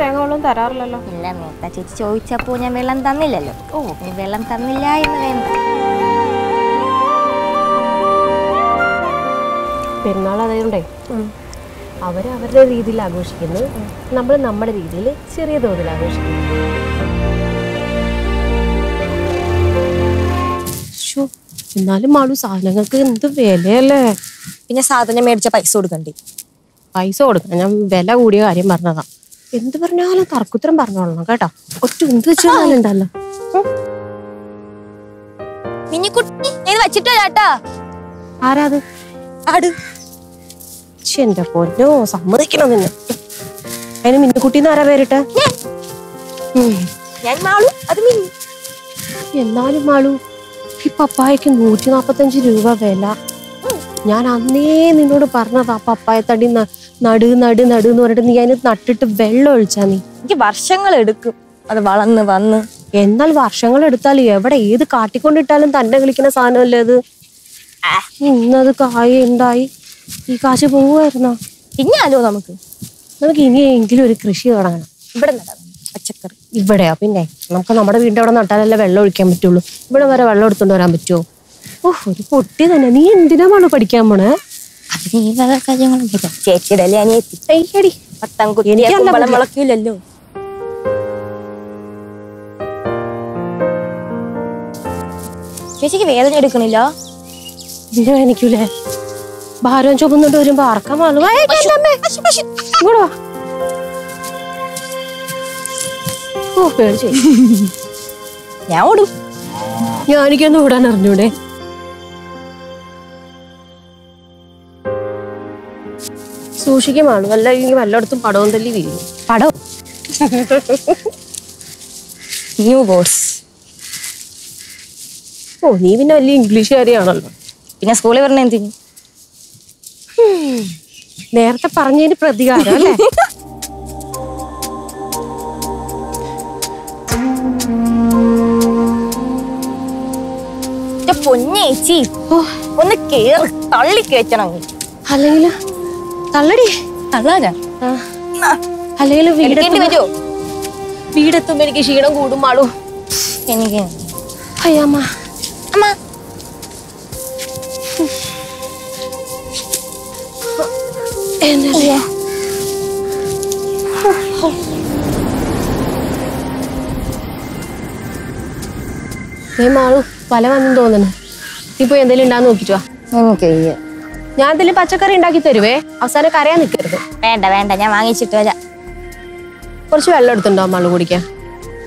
തേങ്ങകളും തരാറില്ലല്ലോ. ഇല്ല മേത്ത ചേച്ചി ചോദിച്ചപ്പോൾ ഞാൻ വെള്ളം തന്നില്ലല്ലോ. ഓ ഈ വെള്ളം തന്നില്ല എന്ന് വേണ്ട. പെരുന്നാളായതുകൊണ്ടേ അവർ അവരുടെ രീതിയിൽ ആഘോഷിക്കുന്നു, നമ്മൾ നമ്മുടെ രീതിയിൽ ചെറിയ തോതിൽ ആഘോഷിക്കുന്നു. എന്നാലും മാളു സാധനങ്ങൾക്ക് എന്ത് വിലയല്ലേ. പിന്നെ സാധനം മേടിച്ച പൈസ കൊടുക്കണ്ടേ? പൈസ കൊടുക്കണം. ഞാൻ വില കൂടിയ കാര്യം പറഞ്ഞതാ. എന്ത് പറഞ്ഞാലും തർക്കുത്തരം പറഞ്ഞോളണം കേട്ടോ. ഒറ്റ എന്ത് വെച്ചാലുണ്ടല്ലോ ആരാത് എന്റെ പൊന്നോ സമ്മതിക്കണം നിന്നെ. അതിന് മിന്നുകുട്ടിന്ന് ആരാ പേരിട്ട? എന്നാലും മാളു ഈ പപ്പായക്ക് 145 രൂപ വില. ഞാൻ അന്നേ നിന്നോട് പറഞ്ഞതാ പപ്പായ തടി നടു നടു നടു എന്ന് പറഞ്ഞിട്ട് നീ അതിന് നട്ടിട്ട് വെള്ളം ഒഴിച്ചാ നീ. എനിക്ക് വർഷങ്ങൾ എടുക്കും അത് വളർന്ന് വന്ന്. എന്നാൽ വർഷങ്ങൾ എടുത്താലും എവിടെ ഏത് കാട്ടിക്കൊണ്ടിട്ടാലും തന്നെ കളിക്കുന്ന സാധനമല്ലേ അത്. ഇന്നത് കായ ഉണ്ടായി. ഈ കാശ് പോവായിരുന്നോ? ഇനിയാലോ നമുക്ക് നമുക്ക് ഇനിയെങ്കിലും ഒരു കൃഷി തുടങ്ങണം. ഇവിടെ നടാം പച്ചക്കറി. ഇവിടെയാ? പിന്നെ നമുക്ക് നമ്മുടെ വീടിന്റെ അവിടെ നട്ടാലല്ലേ വെള്ളം ഒഴിക്കാൻ പറ്റുള്ളൂ. ഇവിടെ വരെ വെള്ളം എടുത്തോണ്ട് വരാൻ പറ്റുമോ? ഓഹ് ഒരു പൊട്ടി തന്നെ. നീ എന്തിനാണ് പഠിക്കാൻ പോണേ? ചേച്ചിയുടെ ചേച്ചിക്ക് വേദന എടുക്കണില്ല? എന്റെ വേദനിക്കൂലേ? ഭാരം ചുമന്നുകൊണ്ട് വരുമ്പോ ആർക്കാ മാളു? ഓ പേടിച്ചു ഞാൻ ഓടും. ഞാനിക്കൊന്ന് ഓടാൻ അറിഞ്ഞൂടെ? സൂക്ഷിക്കും മാളു, അല്ല എനിക്ക് വല്ലയിടത്തും പടവും തല്ലി വീഴും. പടവും ന്യൂ ബോർഡ്സ്. ഓ നീ പിന്നെ വലിയ ഇംഗ്ലീഷുകാരിയാണല്ലോ. പിന്നെ സ്കൂളിൽ പറഞ്ഞ എന്തിനു നേരത്തെ പറഞ്ഞതിന് പ്രതികാരം അല്ലേ? പൊന്നേച്ചി ഒന്ന് കേറി തള്ളി കയറ്റണം. അല്ലെങ്കിൽ തള്ളടി തള്ളാനാ? അല്ലെങ്കിൽ വീടെത്തുമ്പോ എനിക്ക് ക്ഷീണം കൂടും മാളു. എനിക്ക് അയ്യമ്മ അമ്മ മാളു പല വന്നു തോന്നുന്നു. നീ പോയി എന്തെങ്കിലും ഉണ്ടാന്ന് നോക്കിട്ടുവാ. ഞാൻ എന്തെങ്കിലും പച്ചക്കറി ഉണ്ടാക്കി തരുവേ. അവസാനം കരയാൻ നിൽക്കരുത്. വേണ്ട വേണ്ട ഞാൻ വാങ്ങിച്ചിട്ട് വരാം. കുറച്ച് വെള്ളം എടുത്തുണ്ടോ മാളു കുടിക്കാൻ?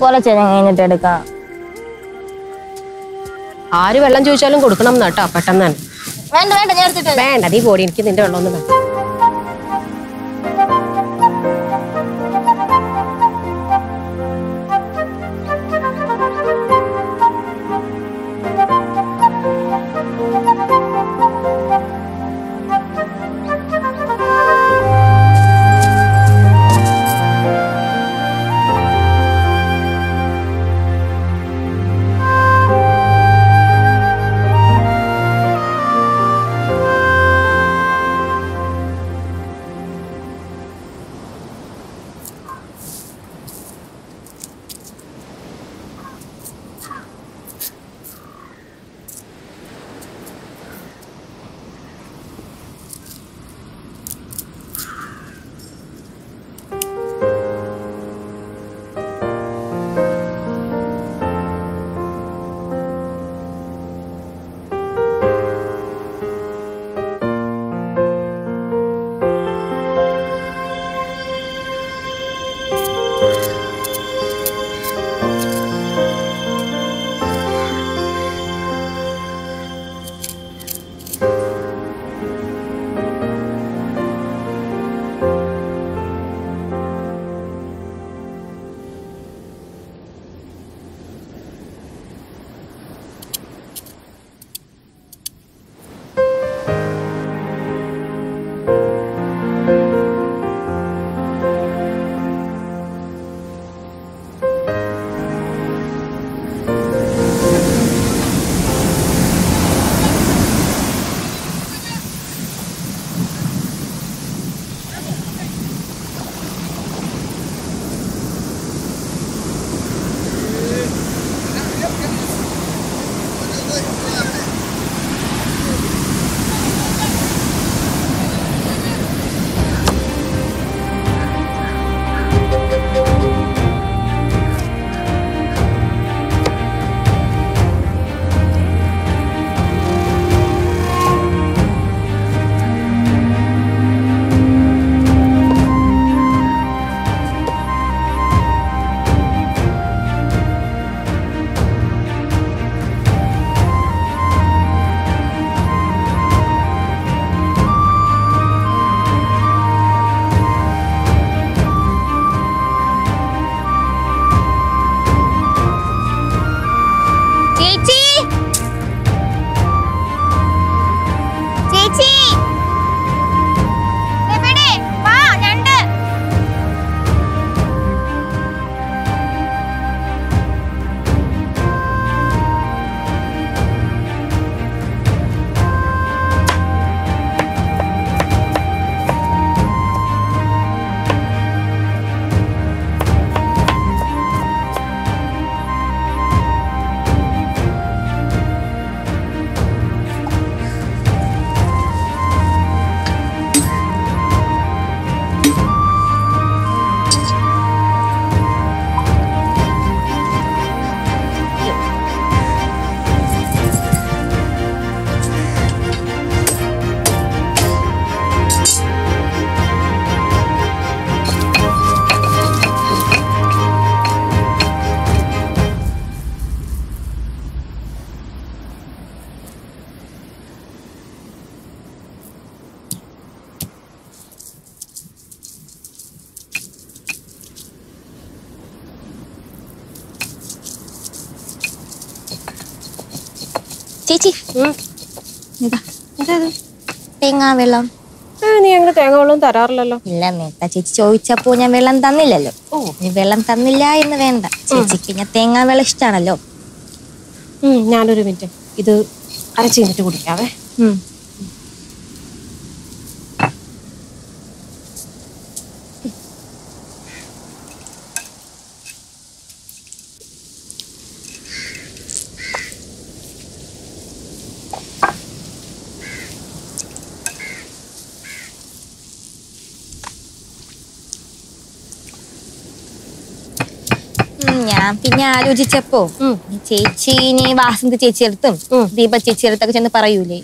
കുറച്ച് കഴിഞ്ഞിട്ട് എടുക്കാം. ആര് വെള്ളം ചോദിച്ചാലും കൊടുക്കണം കേട്ടോ. പെട്ടെന്ന് വേണ്ട വേണ്ട ഞാൻ എടുത്തിട്ട്. വേണ്ട നീ പോടി, എനിക്ക് നിന്റെ വെള്ളം ഒന്നും വേണ്ട. Cici! Cici! Depede, wah, nyanda! Cici, തേങ്ങാ വെള്ളം നീ അങ്ങനെ തേങ്ങ വെള്ളം തരാറില്ലല്ലോ. ഇല്ല മേത്ത, ചേച്ചി ചോദിച്ചപ്പോ ഞാൻ വെള്ളം തന്നില്ലല്ലോ. നീ വെള്ളം തന്നില്ല എന്ന് വേണ്ട, ചേച്ചിക്ക് ഞാൻ തേങ്ങാ വെള്ളം ഇഷ്ടാണല്ലോ. ഞാനൊരു മിനിറ്റ് ഇത് അരച്ചു കഴിഞ്ഞിട്ട് കുടിക്കാവേ. ഞാൻ പിന്നെ ആലോചിച്ചപ്പോ ചേച്ചീനെ വാസന്തി ചേച്ചിയെടുത്തും ദീപ ചേച്ചിയെടുത്തൊക്കെ ചെന്ന് പറയൂലേ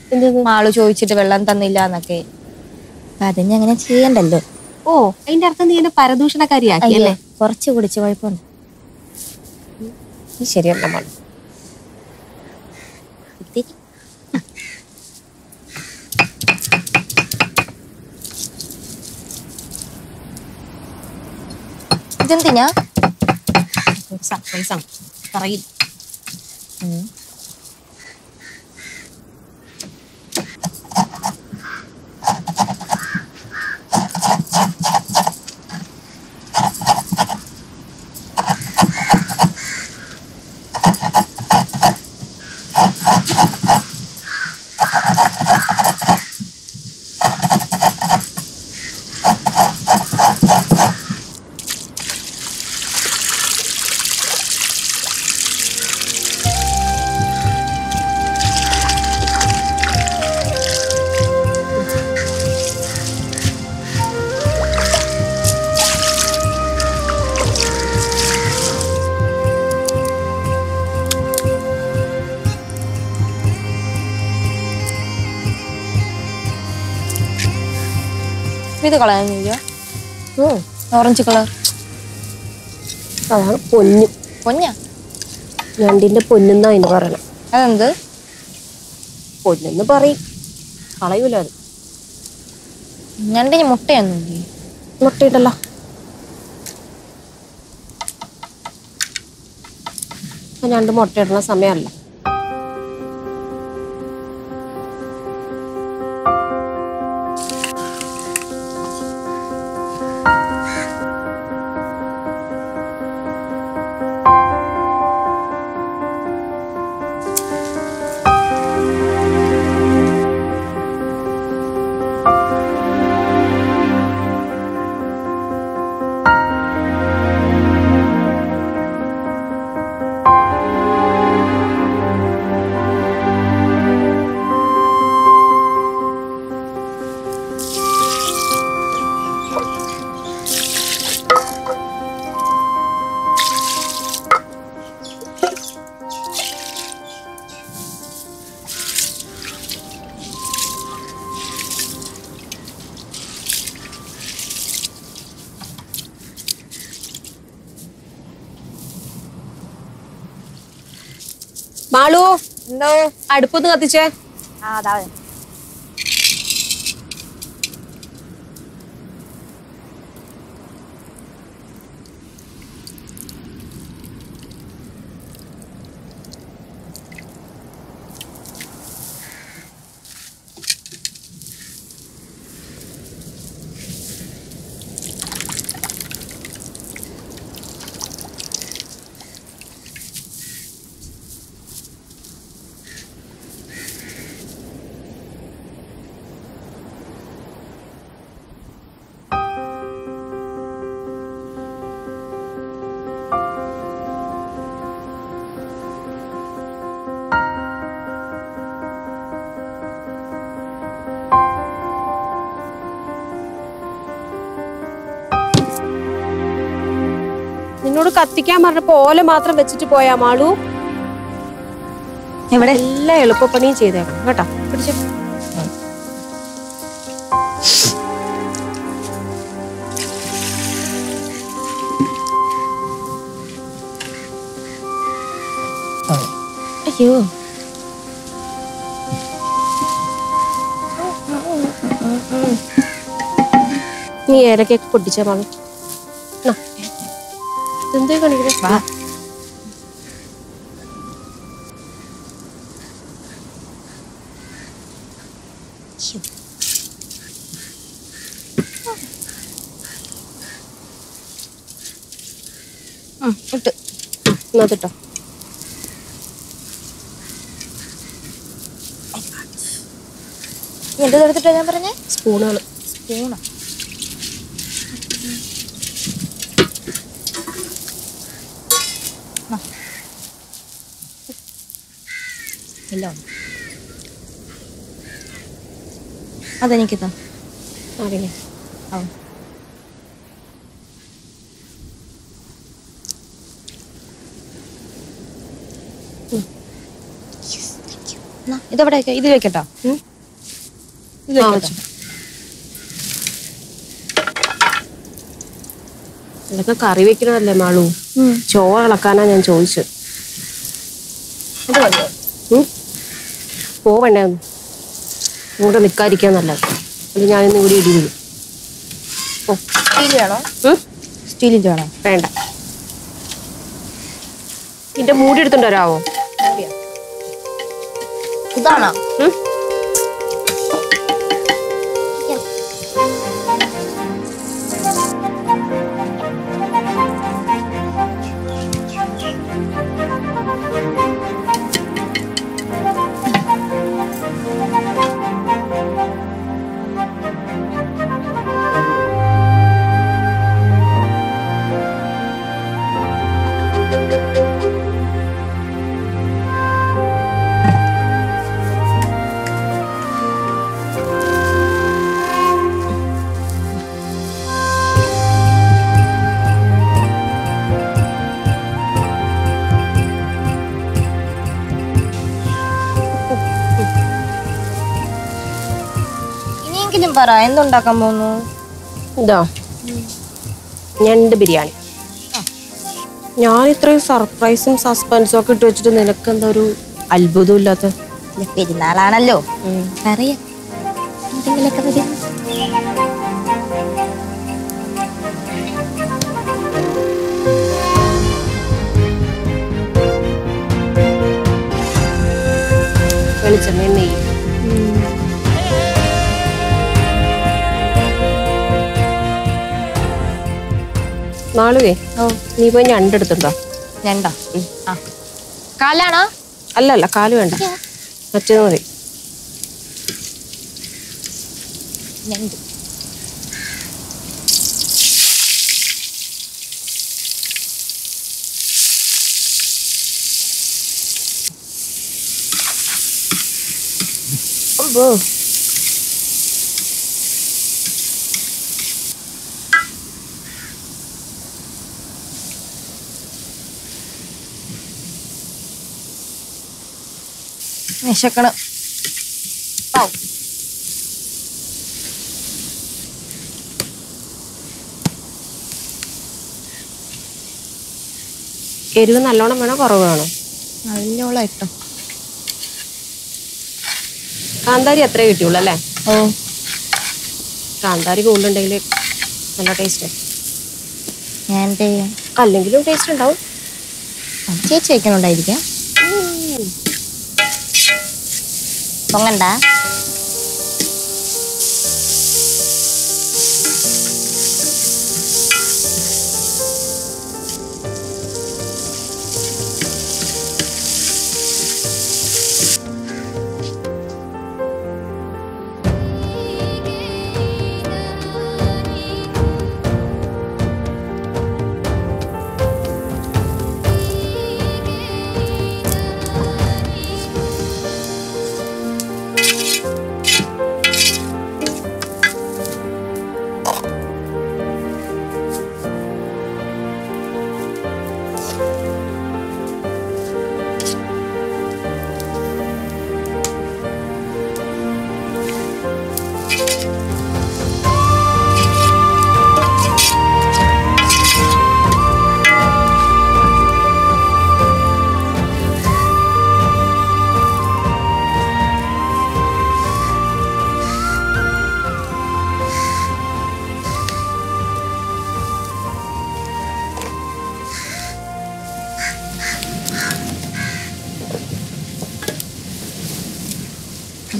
മാള് ചോദിച്ചിട്ട് വെള്ളം തന്നില്ല എന്നൊക്കെ. അപ്പൊ അതിന് അങ്ങനെ ചെയ്യണ്ടല്ലോ. ഓ, അതിന്റെ അർത്ഥം നീ എന്നെ പരദൂഷണക്കാരിയാക്കി അല്ലേ? കുറച്ച് കുടിച്ച് കുഴപ്പമുണ്ട്. ശരിയല്ല മാള്. ഇതെന്തിനാ സർപ്രൈസാണ് പറയില്ല. ഇത് കളയാനില്ല. ഓറഞ്ച് കളർ അതാണ് പൊന്നു. പൊന്നാ? ഞണ്ടിന്റെ പൊന്നെന്നാ അതിന് പറയണം. അതെന്ത് പൊന്നെന്ന് പറയും? കളയൂല അത്. ഞണ്ടിന് മുട്ടയൊന്നുമില്ലേ? മുട്ടയിട്ടല്ലോ. ഞണ്ട് മുട്ടയിടുന്ന സമയമല്ല. മാളു, എന്തോ അടുപ്പൊന്ന് കത്തിച്ചേ. കത്തിക്കാൻ പറഞ്ഞപ്പോൾ ഓല മാത്രം വെച്ചിട്ട് പോയാ മാളു. ഇവിടെ എല്ലാ എളുപ്പപ്പണിയും ചെയ്തേക്കണം കേട്ടോ. പിടിച്ചു അയ്യോ നീ ഏലക്കൊക്കെ പൊട്ടിച്ച മാളു. എന്തേ കാണിക്കണേ ഇട്ട് നോക്കിട്ടോ. എന്ത് എടുത്തിട്ടാ ഞാൻ പറഞ്ഞേ? സ്പൂണാണ്. സ്പൂണോ? ഇല്ല അതെനിക്കിതാ അറിയില്ലേ. ആ ഇതെവിടെ ഇത് വെക്കട്ടോ. ഇതൊക്കെ കറി വെക്കണതല്ലേ മാളു, ചോറ് ഇളക്കാനാ ഞാൻ ചോദിച്ചു. പോവണ്ടേ ഒന്ന് കൂടെ നിൽക്കാതിരിക്കാൻ നല്ലത്. അത് ഞാനിന്ന് കൂടി ഇടി വരും. സ്റ്റീലിൻ്റെ വേണോ? വേണ്ട. ഇതിന്റെ മൂടി എടുത്തുണ്ടോ? ഒരാവോ ഇതാണോ? പറ എന്തുണ്ടാക്കാൻ പോകുന്നു? ഇതാ ഞണ്ട് ബിരിയാണി. ഞാൻ ഇത്രയും സർപ്രൈസും സസ്പെൻസും ഒക്കെ ഇട്ട് വെച്ചിട്ട് നിനക്ക് എന്താ ഒരു അത്ഭുതം ഇല്ലാത്ത? പെരുന്നാളാണല്ലോ. വെളിച്ചെണ്ണ മാളുവേ, നീ പോയി ഞണ്ടെടുത്തുണ്ടോ? ഞണ്ടോ? കാലാണോ? അല്ലല്ല, കാല് വേണ്ട, മറ്റേത് മതി. വിശക്കണം. എരിവ് നല്ലോണം വേണോ കുറവ് വേണോ? നല്ലോണം ഇട്ടോ. കാന്താരി അത്രേ കിട്ടിയുള്ളൂ അല്ലേ? ഓ, കാന്താരി കൂടുതലുണ്ടെങ്കിൽ നല്ല ടേസ്റ്റ്. ഞാൻ അല്ലെങ്കിലും ടേസ്റ്റ് ഉണ്ടാവും. ചേച്ചി വയ്ക്കണുണ്ടായിരിക്കാം. പൊങ്ങണ്ട.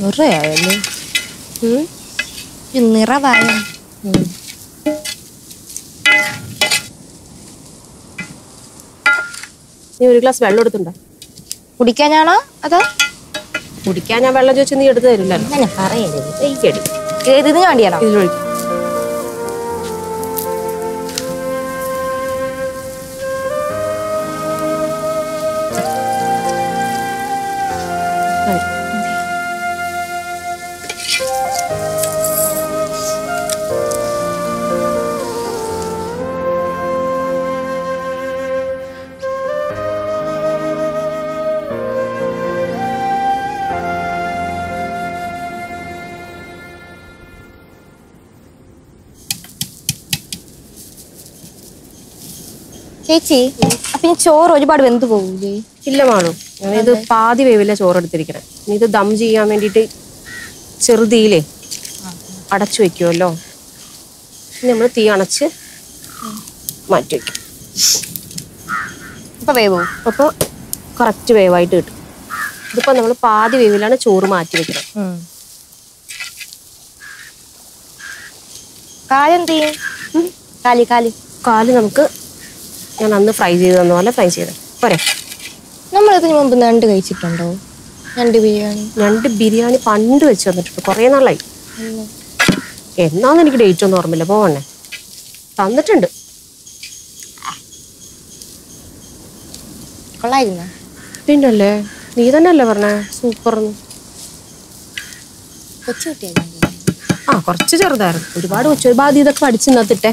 Reali. Ini raba ya. Ini ഒരു ഗ്ലാസ് വെള്ളം എടുത്തുണ്ടോ? കുടിക്കാനാണോ അതോ? കുടിക്കാൻ ഞാൻ വെള്ളം ചോദിച്ചു നീ എടുത്തു തരില്ലല്ലോ. ഞാൻ പറയല്ലേ. ഈ കേടി. ഇതിന് വേണ്ടിയാണോ? ഇതിനൊഴി. ചേച്ചി അപ്പൊ ഈ ചോറ് ഒരുപാട് വെന്ത് പോകൂലേ? ഇല്ല മാണു, ഞാനിത് പാതി വേവില്ല ചോറെടുത്തിരിക്കണം. ഇനി ഇത് ദം ചെയ്യാൻ വേണ്ടിട്ട് ചെറുതീലേ അടച്ചു വെക്കുമല്ലോ, നമ്മൾ തീ അണച്ച് മാറ്റി വെക്കും. അപ്പൊ വേവോ? അപ്പൊ കറക്റ്റ് വേവായിട്ട് കിട്ടും. ഇതിപ്പോ നമ്മൾ പാതി വേവിലാണ് ചോറ് മാറ്റി വെക്കണം. കാലെന്ത് ചെയ്യും? കാലി കാലി കാല് നമുക്ക് ഞാൻ അന്ന് ഫ്രൈ ചെയ്ത് തന്ന പോലെ ഫ്രൈ ചെയ്ത് പോരെ. നമ്മളിതിന് മുമ്പ് ഞണ്ട് കഴിച്ചിട്ടുണ്ടോ? ഞണ്ട് ബിരിയാണി. ഞണ്ട് ബിരിയാണി പണ്ട് വെച്ച് തന്നിട്ടുണ്ട്, കുറേ നാളായി. എന്നാന്ന് എനിക്ക് ഡേറ്റ് ഒന്നും ഓർമ്മയില്ല. പോവണ്ണേ തന്നിട്ടുണ്ട്. കൊള്ളായിരുന്നു പിന്നല്ലേ. നീ തന്നെ അല്ലേ പറഞ്ഞേ സൂപ്പർന്ന്. ആ കുറച്ച് ചെറുതായിരുന്നു, ഒരുപാട് ഒരുപാട് ഇതൊക്കെ അടിച്ചു നിന്നിട്ടേ.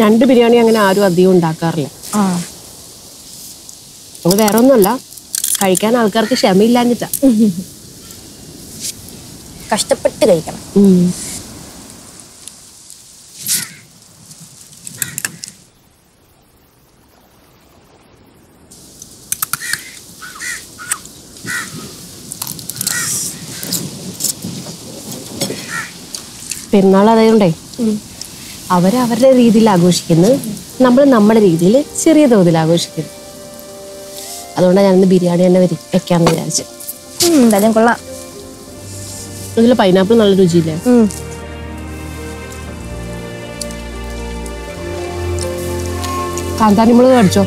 ഞണ്ട് ബിരിയാണി അങ്ങനെ ആരും അധികം ഉണ്ടാക്കാറില്ല. അത് വേറെ ഒന്നുമല്ല, കഴിക്കാൻ ആൾക്കാർക്ക് ക്ഷമയില്ലാഞ്ഞിട്ടാ. കഷ്ടപ്പെട്ട് കഴിക്കണം. പെരുന്നാൾ അതായതുകൊണ്ടേ അവരവരുടെ രീതിയിൽ ആഘോഷിക്കുന്നത്, നമ്മൾ നമ്മുടെ രീതിയിൽ ചെറിയ തോതിൽ ആഘോഷിക്കുന്നത്. അതുകൊണ്ടാണ് ഞാനിന്ന് ബിരിയാണി തന്നെ വെക്കാമെന്ന് വിചാരിച്ചു. Dadeng kolla. ഇതില് പൈനാപ്പിൾ നല്ല രുചിയില്ലേ? കാന്താരി മുളക് അടിച്ചോ?